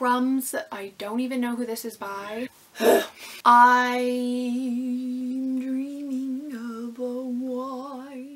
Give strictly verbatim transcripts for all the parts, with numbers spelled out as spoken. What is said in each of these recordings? Crumbs. I don't even know who this is by. I'm dreaming of a white.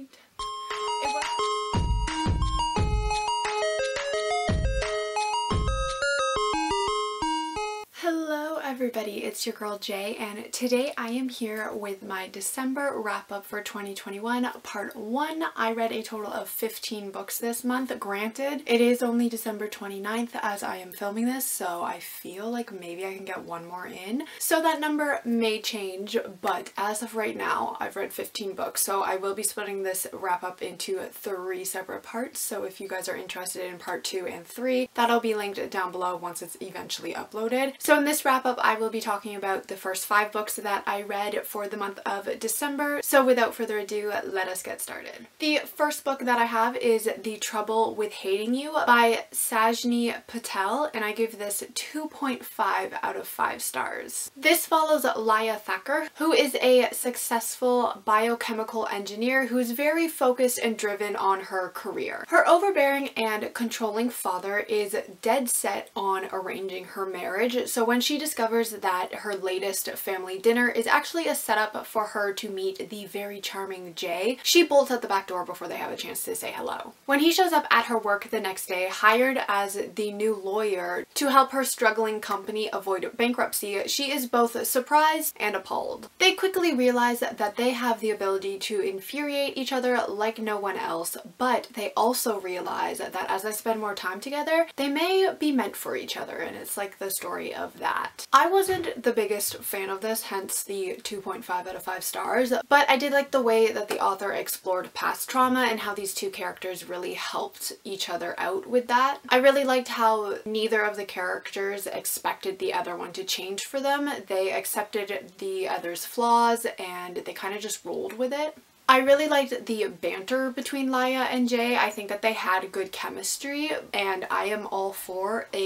Hello everybody, it's your girl Jay, and today I am here with my December wrap up for twenty twenty-one, part one. I read a total of fifteen books this month. Granted, it is only December twenty-ninth as I am filming this, so I feel like maybe I can get one more in. So that number may change, but as of right now, I've read fifteen books, so I will be splitting this wrap up into three separate parts. So if you guys are interested in part two and three, that'll be linked down below once it's eventually uploaded. So So in this wrap up, I will be talking about the first five books that I read for the month of December. So without further ado, let us get started. The first book that I have is The Trouble with Hating You by Sajni Patel, and I give this two point five out of five stars. This follows Laya Thacker, who is a successful biochemical engineer who is very focused and driven on her career. Her overbearing and controlling father is dead set on arranging her marriage, so when she discovers that her latest family dinner is actually a setup for her to meet the very charming Jay, she bolts out the back door before they have a chance to say hello. When he shows up at her work the next day, hired as the new lawyer to help her struggling company avoid bankruptcy, she is both surprised and appalled. They quickly realize that they have the ability to infuriate each other like no one else, but they also realize that as they spend more time together, they may be meant for each other, and it's like the story of Of that. I wasn't the biggest fan of this, hence the two point five out of five stars, but I did like the way that the author explored past trauma and how these two characters really helped each other out with that. I really liked how neither of the characters expected the other one to change for them. They accepted the other's flaws and they kind of just rolled with it. I really liked the banter between Laya and Jay. I think that they had good chemistry, and I am all for a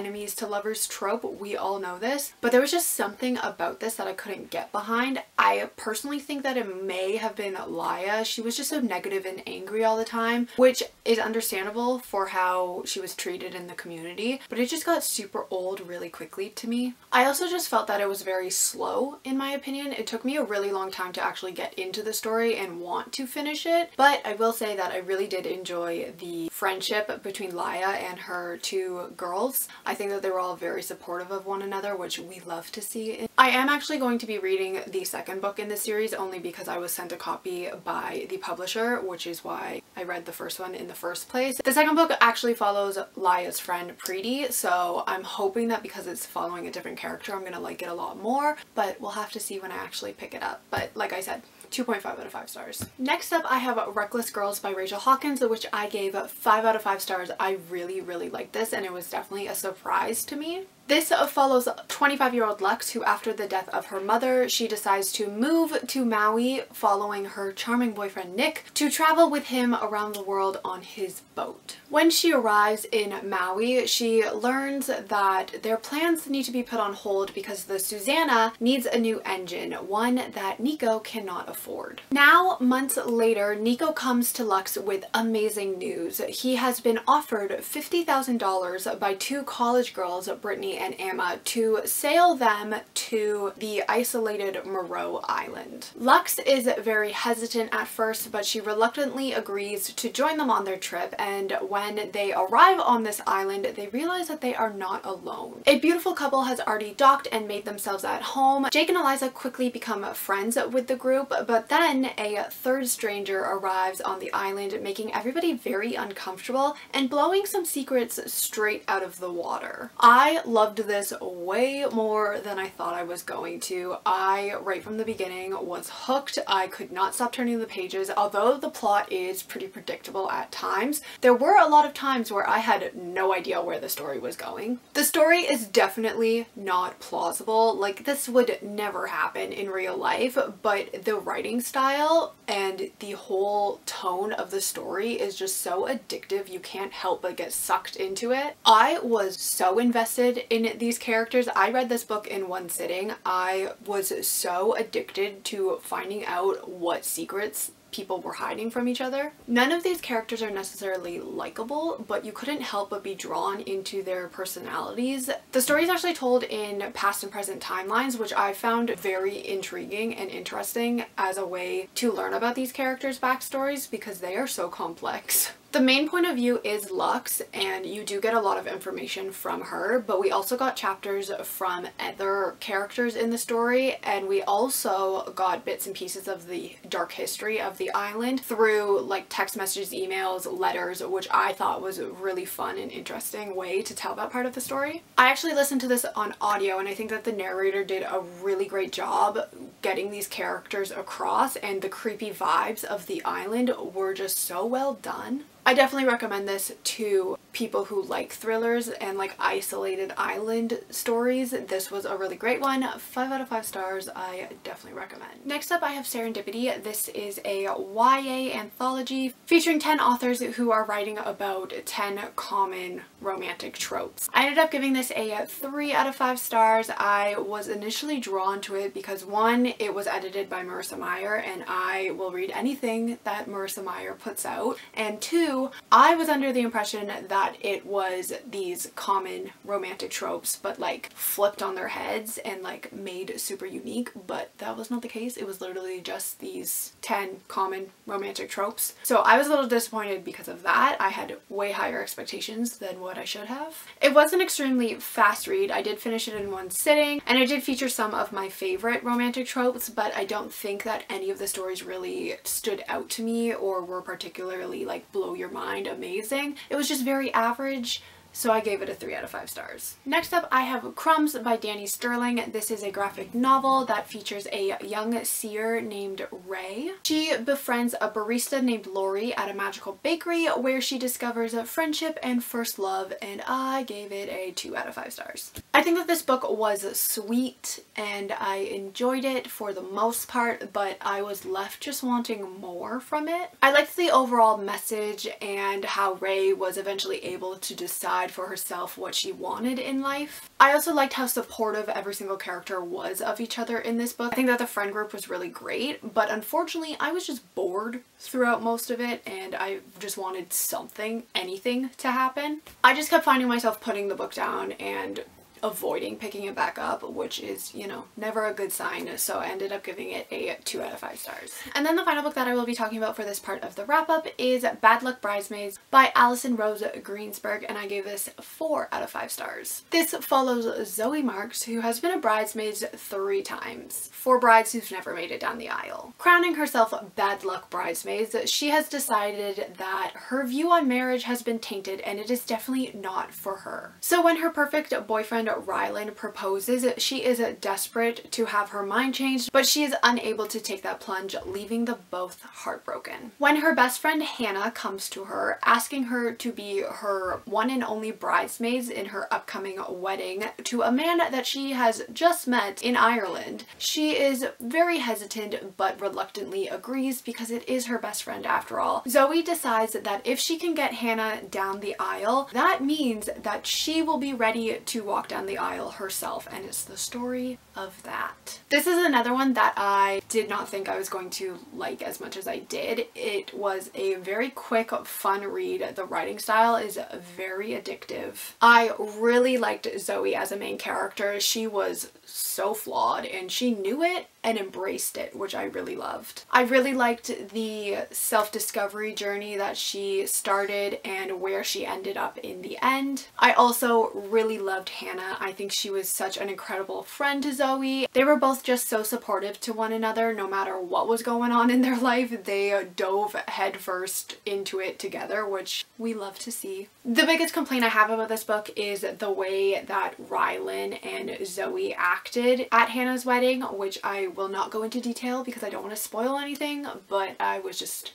enemies to lovers trope. We all know this, but there was just something about this that I couldn't get behind. I personally think that it may have been Laya. She was just so negative and angry all the time, which is understandable for how she was treated in the community, but it just got super old really quickly to me. I also just felt that it was very slow, in my opinion. It took me a really long time to actually get into the story and want to finish it, but I will say that I really did enjoy the friendship between Laya and her two girls. I think that they were all very supportive of one another, which we love to see. I am actually going to be reading the second book in this series only because I was sent a copy by the publisher, which is why I read the first one in the first place. The second book actually follows Laya's friend Preeti, so I'm hoping that because it's following a different character, I'm gonna like it a lot more, but we'll have to see when I actually pick it up. But like I said, two point five out of five stars. Next up, I have Reckless Girls by Rachel Hawkins, which I gave five out of five stars. I really, really liked this, and it was definitely a surprise to me. This follows twenty-five-year-old Lux, who after the death of her mother, she decides to move to Maui following her charming boyfriend Nick to travel with him around the world on his boat. When she arrives in Maui, she learns that their plans need to be put on hold because the Susanna needs a new engine, one that Nico cannot afford. Now, months later, Nico comes to Lux with amazing news. He has been offered fifty thousand dollars by two college girls, Brittany and Emma, to sail them to the isolated Moreau Island. Lux is very hesitant at first, but she reluctantly agrees to join them on their trip, and when they arrive on this island, they realize that they are not alone. A beautiful couple has already docked and made themselves at home. Jake and Eliza quickly become friends with the group, but then a third stranger arrives on the island, making everybody very uncomfortable and blowing some secrets straight out of the water. I loved this way more than I thought I was going to. I, right from the beginning, was hooked. I could not stop turning the pages. Although the plot is pretty predictable at times, there were a lot of times where I had no idea where the story was going. The story is definitely not plausible. Like, this would never happen in real life, but the writing style and the whole tone of the story is just so addictive. You can't help but get sucked into it. I was so invested in these characters. I read this book in one sitting. I was so addicted to finding out what secrets people were hiding from each other. None of these characters are necessarily likable, but you couldn't help but be drawn into their personalities. The story is actually told in past and present timelines, which I found very intriguing and interesting as a way to learn about these characters' backstories because they are so complex. The main point of view is Lux, and you do get a lot of information from her, but we also got chapters from other characters in the story, and we also got bits and pieces of the dark history of the island through like text messages, emails, letters, which I thought was a really fun and interesting way to tell that part of the story. I actually listened to this on audio, and I think that the narrator did a really great job getting these characters across, and the creepy vibes of the island were just so well done. I definitely recommend this to people who like thrillers and like isolated island stories. This was a really great one. Five out of five stars, I definitely recommend. Next up, I have Serendipity. This is a Y A anthology featuring ten authors who are writing about ten common romantic tropes. I ended up giving this a three out of five stars. I was initially drawn to it because one, it was edited by Marissa Meyer, and I will read anything that Marissa Meyer puts out, and two, I was under the impression that it was these common romantic tropes but like flipped on their heads and like made super unique, but that was not the case. It was literally just these ten common romantic tropes. So I was a little disappointed because of that. I had way higher expectations than what I should have. It was an extremely fast read. I did finish it in one sitting, and I did feature some of my favorite romantic tropes, but I don't think that any of the stories really stood out to me or were particularly like blow your your mind amazing. It was just very average, so I gave it a three out of five stars. Next up, I have Crumbs by Dani Stirling. This is a graphic novel that features a young seer named Ray. She befriends a barista named Lori at a magical bakery where she discovers a friendship and first love, and I gave it a two out of five stars. I think that this book was sweet and I enjoyed it for the most part, but I was left just wanting more from it. I liked the overall message and how Ray was eventually able to decide for herself what she wanted in life. I also liked how supportive every single character was of each other in this book. I think that the friend group was really great, but unfortunately I was just bored throughout most of it and I just wanted something, anything to happen. I just kept finding myself putting the book down and avoiding picking it back up, which is, you know, never a good sign, so I ended up giving it a two out of five stars. And then the final book that I will be talking about for this part of the wrap-up is Bad Luck Bridesmaids by Alison Rose Greenberg, and I gave this four out of five stars. This follows Zoe Marks, who has been a bridesmaid three times, for brides who've never made it down the aisle. Crowning herself Bad Luck Bridesmaids, she has decided that her view on marriage has been tainted and it is definitely not for her. So when her perfect boyfriend Rylan proposes, she is desperate to have her mind changed, but she is unable to take that plunge, leaving them both heartbroken. When her best friend Hannah comes to her, asking her to be her one and only bridesmaids in her upcoming wedding to a man that she has just met in Ireland, she is very hesitant but reluctantly agrees because it is her best friend after all. Zoe decides that if she can get Hannah down the aisle, that means that she will be ready to walk down the aisle herself, and it's the story of that. This is another one that I did not think I was going to like as much as I did. It was a very quick, fun read. The writing style is very addictive. I really liked Zoe as a main character. She was so flawed and she knew it and embraced it, which I really loved. I really liked the self-discovery journey that she started and where she ended up in the end. I also really loved Hannah. I think she was such an incredible friend to Zoe. They were both just so supportive to one another no matter what was going on in their life. They dove headfirst into it together, which we love to see. The biggest complaint I have about this book is the way that Rylan and Zoe acted at Hannah's wedding, which I will not go into detail because I don't want to spoil anything, but I was just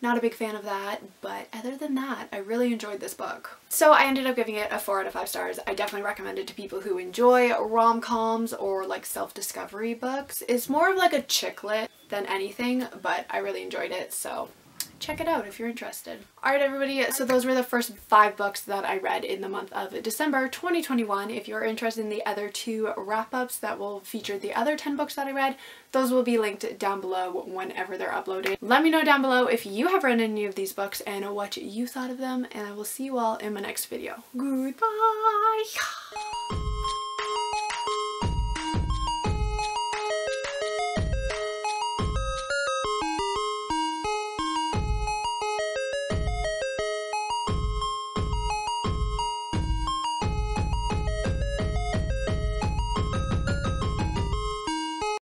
not a big fan of that. But other than that, I really enjoyed this book. So I ended up giving it a four out of five stars. I definitely recommend it to people who enjoy rom-coms or like self-discovery books. It's more of like a chick lit than anything, but I really enjoyed it, so check it out if you're interested. All right, everybody, so those were the first five books that I read in the month of December twenty twenty-one. If you're interested in the other two wrap-ups that will feature the other ten books that I read, those will be linked down below whenever they're uploaded. Let me know down below if you have read any of these books and what you thought of them, and I will see you all in my next video. Goodbye!